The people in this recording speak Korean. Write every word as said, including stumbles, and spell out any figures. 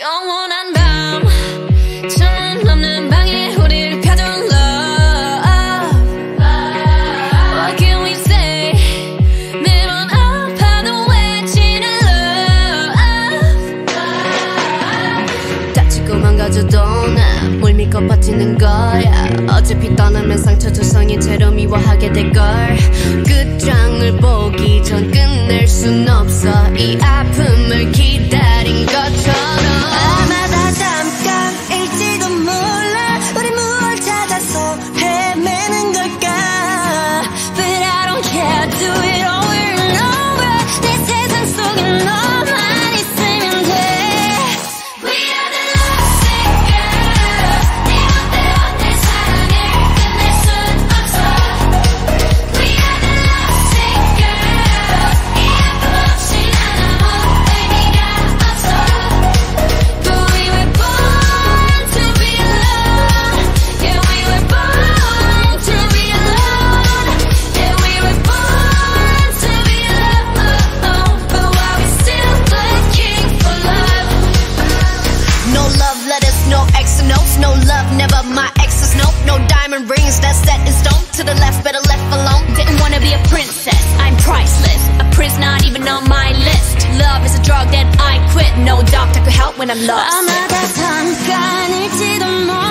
영원한 밤 천안 넘는 방에 우릴 펴준 love. What can we say? 매번 아파도 외치는 love. 다치고 망가져도 나 뭘 믿고 버티는 거야. 어차피 떠나면 상처 두성이 채로 미워하게 될걸. 끝장을 보기 전 끝낼 순 없어. 이 아픔을 기다린 것처럼 drug that I quit. No doctor could help when I'm lost. 아마도 잠깐일지도 몰라.